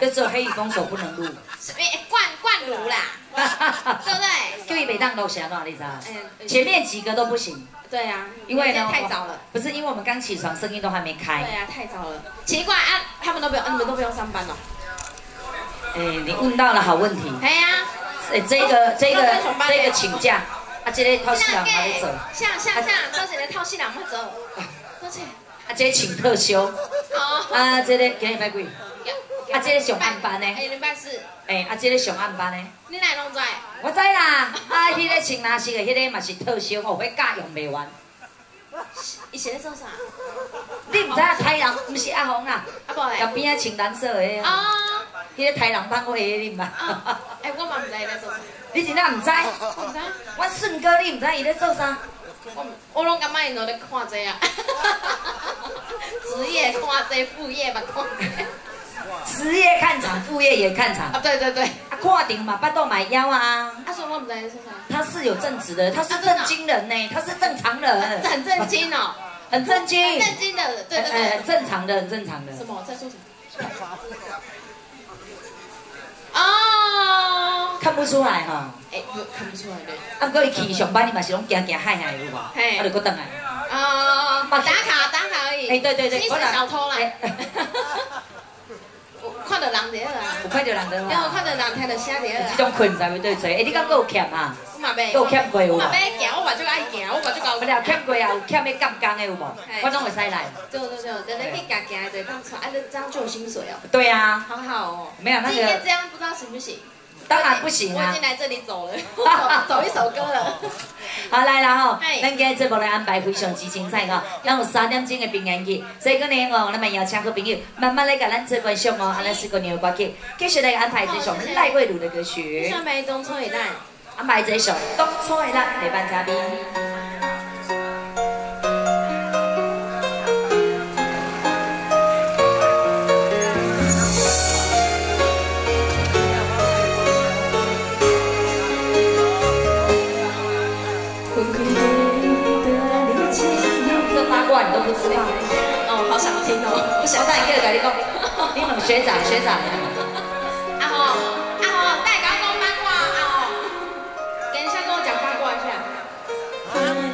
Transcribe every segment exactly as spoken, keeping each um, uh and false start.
就只有黑羽公手不能撸。灌灌撸啦，对不对？就一北当都行了，你知道？前面几个都不行。对啊，因为呢，太早了。不是，因为我们刚起床，声音都还没开。对啊，太早了。奇怪啊，他们都不用，你们都不用上班了。哎，你问到了好问题。哎呀，哎，这个这个这个请假。 啊，这个套戏人还要做，像像像，做这个套戏人要做，多少？啊，这个请特休，啊，这个今日拜几？啊，这个上暗班呢？哎，礼拜四。哎，啊，这个上暗班呢？你哪拢知？我知啦，啊，迄个穿蓝色的，迄个嘛是特休，吼，迄假用袂完。伊是咧做啥？你唔知啊？太人唔是阿红啦，阿伯嘞，边啊穿蓝色的。哦。迄个太人帮我下你嘛。哎，我嘛唔知咧做啥。 你真正唔知，我唔知。我顺哥，你唔知伊咧做啥？我我拢感觉因都咧看这啊，职业看这，副业嘛看这。职业看场，副业也看场。啊，对对对。啊，看顶嘛，巴肚嘛枵啊。他说我唔知伊做啥。他是有正直的，他是正经人呢，他是正常人。很正经哦，很正经。正经的，对对对。正常的，很正常的。什么？在说什么？哦。 看不出来哈，哎，看不出来嘞。啊，不过伊去上班，伊嘛是拢行行嗨嗨有无？嘿，我就搁等来。哦，打卡打卡而已。哎，对对对，我小偷啦。看到人得啦。有看到人得啦。然后看到人听到声得啦。这种困才会对嘴。哎，你敢搁有欠啊？我嘛袂。有欠过有无？我嘛袂行，我嘛最爱行，我嘛最高。不了欠过啊，有欠迄干干的有无？我拢会使来。对对对，等你去行行就当出，哎，这样就有薪水哦。对啊。好好哦。没有那个。今天这样不知道行不行？ 当然不行啊！我已经来这里走了，走一首歌了。好来啦吼，咱今日节目来安排非常之精彩哦。咱有三点钟的平安夜，所以讲呢，我咱们邀请好朋友慢慢来给咱做分享哦。安尼四个人的歌曲，继续来安排这首赖慧茹的歌曲。安排东初的咱，安排这首东初的咱陪伴嘉宾。 哦，好想听哦！我想带你去跟你讲，你们学长学长。阿红阿红，带你讲八卦阿红，等一下跟我讲八卦一下。啊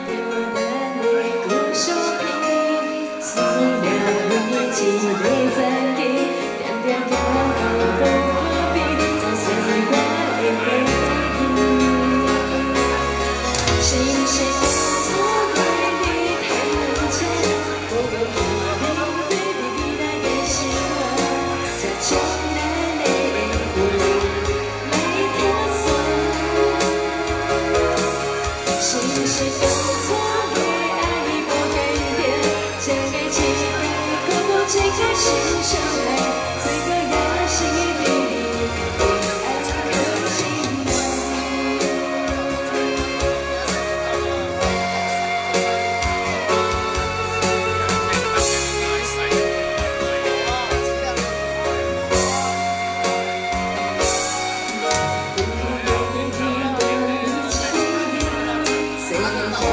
Thank you.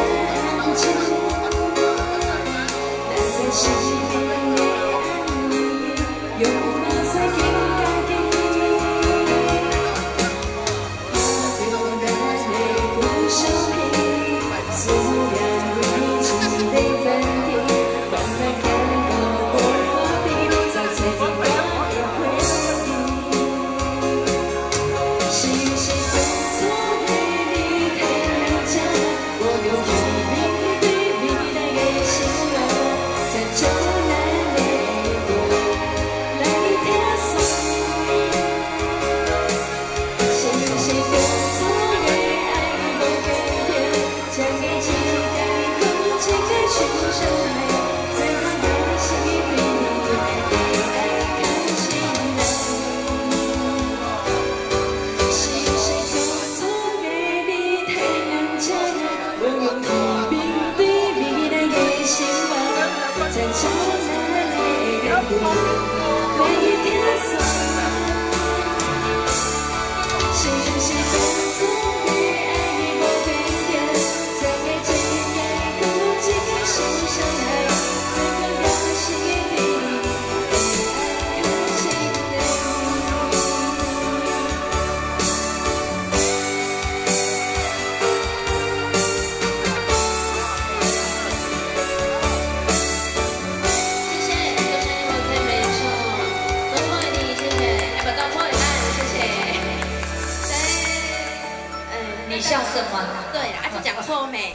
你笑什么？对，啊，就讲错没？